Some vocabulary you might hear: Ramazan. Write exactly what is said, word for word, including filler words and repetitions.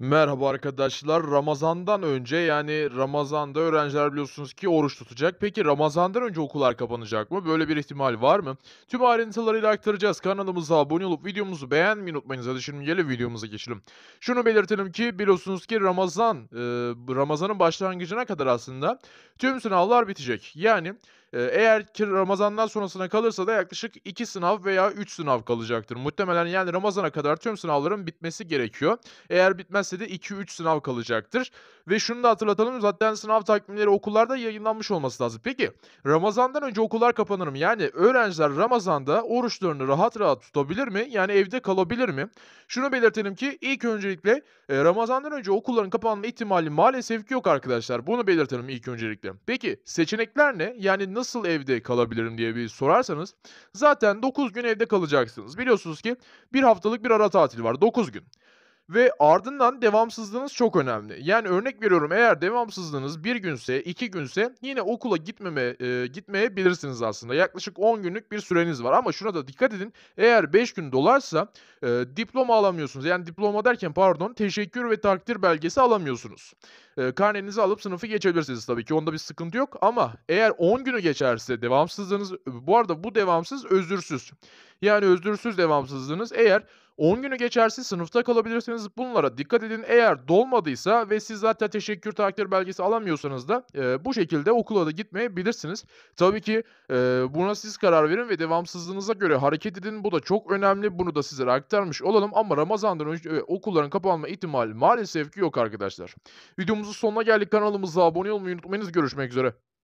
Merhaba arkadaşlar. Ramazan'dan önce yani Ramazan'da öğrenciler biliyorsunuz ki oruç tutacak. Peki Ramazan'dan önce okullar kapanacak mı? Böyle bir ihtimal var mı? Tüm ayrıntılarıyla aktaracağız. Kanalımıza abone olup videomuzu beğenmeyi unutmayınız. Hadi şimdi gelip videomuza geçelim. Şunu belirtelim ki biliyorsunuz ki Ramazan, e, Ramazan'ın başlangıcına kadar aslında tüm sınavlar bitecek. Yani e, eğer ki Ramazan'dan sonrasına kalırsa da yaklaşık iki sınav veya üç sınav kalacaktır. Muhtemelen yani Ramazan'a kadar tüm sınavların bitmesi gerekiyor. Eğer bitmez de iki üç sınav kalacaktır. Ve şunu da hatırlatalım, zaten sınav takvimleri okullarda yayınlanmış olması lazım. Peki Ramazan'dan önce okullar kapanır mı? Yani öğrenciler Ramazan'da oruçlarını rahat rahat tutabilir mi? Yani evde kalabilir mi? Şunu belirtelim ki ilk öncelikle Ramazan'dan önce okulların kapanma ihtimali maalesef yok arkadaşlar. Bunu belirtelim ilk öncelikle. Peki seçenekler ne? Yani nasıl evde kalabilirim diye bir sorarsanız zaten dokuz gün evde kalacaksınız. Biliyorsunuz ki bir haftalık bir ara tatil var. dokuz gün. Ve ardından devamsızlığınız çok önemli. Yani örnek veriyorum, eğer devamsızlığınız bir günse, iki günse yine okula gitmeme, e, gitmeyebilirsiniz aslında. Yaklaşık on günlük bir süreniz var. Ama şuna da dikkat edin. Eğer beş gün dolarsa e, diploma alamıyorsunuz. Yani diploma derken pardon teşekkür ve takdir belgesi alamıyorsunuz. E, karnenizi alıp sınıfı geçebilirsiniz tabii ki. Onda bir sıkıntı yok. Ama eğer on günü geçerse devamsızlığınız, bu arada bu devamsız özürsüz. Yani özürsüz devamsızlığınız eğer on günü geçerse sınıfta kalabilirsiniz. Bunlara dikkat edin. Eğer dolmadıysa ve siz zaten teşekkür takdir belgesi alamıyorsanız da e, bu şekilde okula da gitmeyebilirsiniz. Tabii ki e, buna siz karar verin ve devamsızlığınıza göre hareket edin. Bu da çok önemli. Bunu da sizlere aktarmış olalım. Ama Ramazan'dan önce e, okulların kapanma ihtimali maalesef ki yok arkadaşlar. Videomuzun sonuna geldik. Kanalımıza abone olmayı unutmayınız. Görüşmek üzere.